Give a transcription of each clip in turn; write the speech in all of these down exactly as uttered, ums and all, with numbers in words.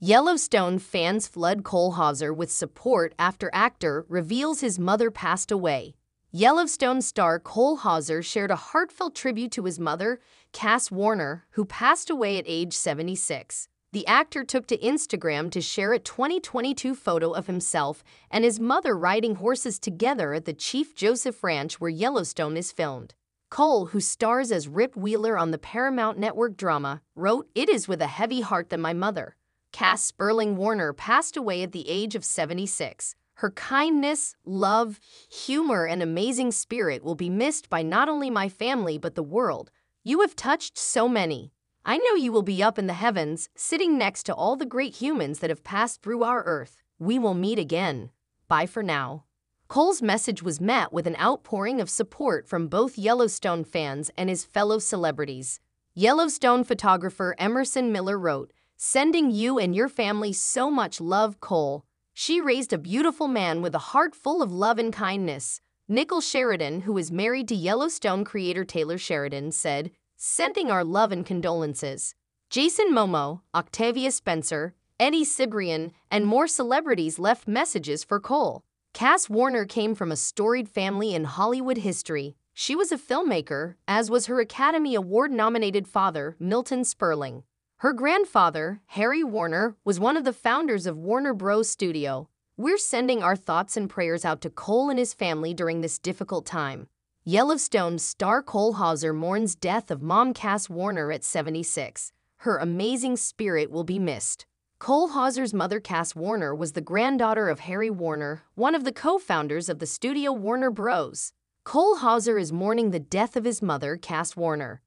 Yellowstone fans flood Cole Hauser with support after actor reveals his mother passed away. Yellowstone star Cole Hauser shared a heartfelt tribute to his mother, Cass Warner, who passed away at age seventy-six. The actor took to Instagram to share a twenty twenty-two photo of himself and his mother riding horses together at the Chief Joseph Ranch where Yellowstone is filmed. Cole, who stars as Rip Wheeler on the Paramount Network drama, wrote, "It is with a heavy heart that my mother, Cass Sperling Warner, passed away at the age of seventy-six. Her kindness, love, humor, and amazing spirit will be missed by not only my family but the world. You have touched so many. I know you will be up in the heavens, sitting next to all the great humans that have passed through our earth. We will meet again. Bye for now." Cole's message was met with an outpouring of support from both Yellowstone fans and his fellow celebrities. Yellowstone photographer Emerson Miller wrote, "Sending you and your family so much love, Cole. She raised a beautiful man with a heart full of love and kindness." Nicole Sheridan, who is married to Yellowstone creator Taylor Sheridan, said, "Sending our love and condolences." Jason Momo, Octavia Spencer, Eddie Cibrian, and more celebrities left messages for Cole. Cass Warner came from a storied family in Hollywood history. She was a filmmaker, as was her Academy Award-nominated father, Milton Sperling. Her grandfather, Harry Warner, was one of the founders of Warner Bros. Studio. "We're sending our thoughts and prayers out to Cole and his family during this difficult time." Yellowstone star Cole Hauser mourns death of mom Cass Warner at seventy-six. Her amazing spirit will be missed. Cole Hauser's mother Cass Warner was the granddaughter of Harry Warner, one of the co-founders of the studio Warner Bros. Cole Hauser is mourning the death of his mother Cass Warner.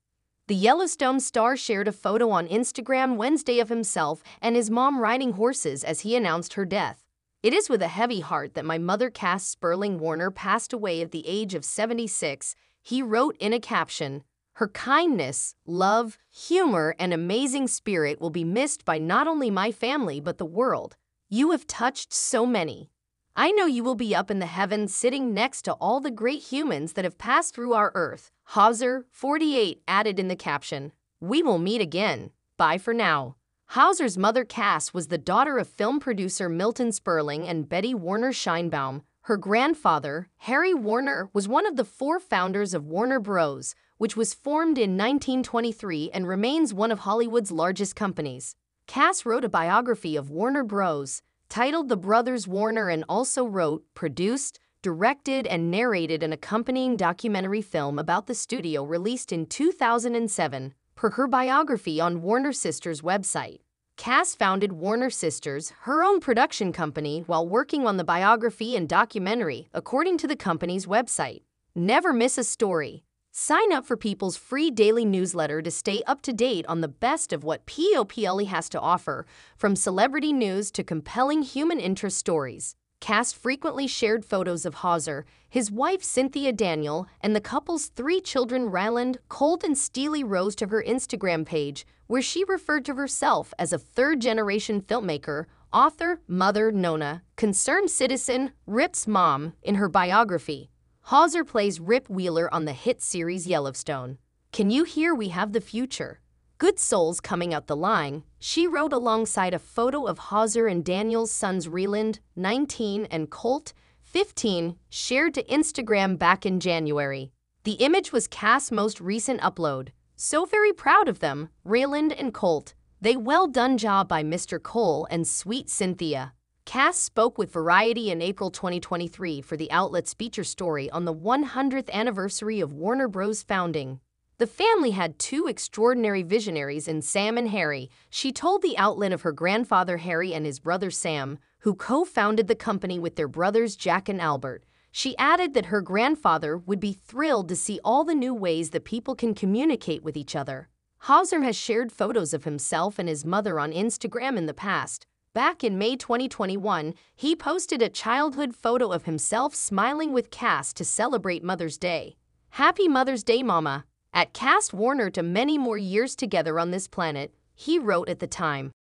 The Yellowstone star shared a photo on Instagram Wednesday of himself and his mom riding horses as he announced her death. "It is with a heavy heart that my mother Cass Sperling Warner passed away at the age of seventy-six, he wrote in a caption. "Her kindness, love, humor, and amazing spirit will be missed by not only my family but the world. You have touched so many. I know you will be up in the heavens sitting next to all the great humans that have passed through our earth." Hauser, forty-eight, added in the caption, "We will meet again. Bye for now." Hauser's mother Cass was the daughter of film producer Milton Sperling and Betty Warner Scheinbaum. Her grandfather, Harry Warner, was one of the four founders of Warner Bros., which was formed in nineteen twenty-three and remains one of Hollywood's largest companies. Cass wrote a biography of Warner Bros., titled The Brothers Warner, and also wrote, produced, directed, and narrated an accompanying documentary film about the studio released in two thousand seven, per her biography on Warner Sisters website. Cass founded Warner Sisters, her own production company, while working on the biography and documentary, according to the company's website. Never miss a story. Sign up for People's free daily newsletter to stay up to date on the best of what POPLE has to offer, from celebrity news to compelling human interest stories. Cass frequently shared photos of Hauser, his wife Cynthia Daniel, and the couple's three children Ryland, Colt, and Steely Rose to her Instagram page, where she referred to herself as a third-generation filmmaker, author, mother, Nona, concerned citizen, Rip's mom, in her biography. Hauser plays Rip Wheeler on the hit series Yellowstone. "Can you hear we have the future? Good souls coming out the line," she wrote alongside a photo of Hauser and Daniel's sons Ryland, nineteen, and Colt, fifteen, shared to Instagram back in January. The image was Cass's most recent upload. "So very proud of them, Ryland and Colt. They well done job by Mister Cole and sweet Cynthia." Cass spoke with Variety in April twenty twenty-three for the outlet's feature story on the one hundredth anniversary of Warner Bros. Founding. "The family had two extraordinary visionaries in Sam and Harry," she told the outlet of her grandfather Harry and his brother Sam, who co-founded the company with their brothers Jack and Albert. She added that her grandfather would be thrilled to see all the new ways that people can communicate with each other. Hauser has shared photos of himself and his mother on Instagram in the past. Back in May twenty twenty-one, he posted a childhood photo of himself smiling with Cass to celebrate Mother's Day. "Happy Mother's Day, Mama. At Cass Warner to many more years together on this planet," he wrote at the time.